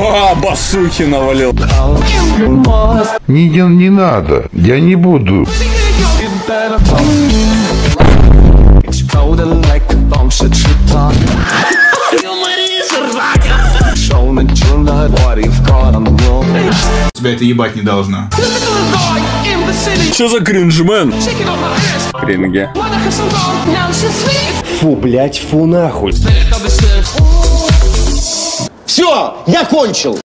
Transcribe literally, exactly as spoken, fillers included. А, басухи навалил. Не, не надо, я не буду. Тебя это ебать не должно. Что за кринж, мэн? Кринги. Фу, блять, фу нахуй. Все, я кончил.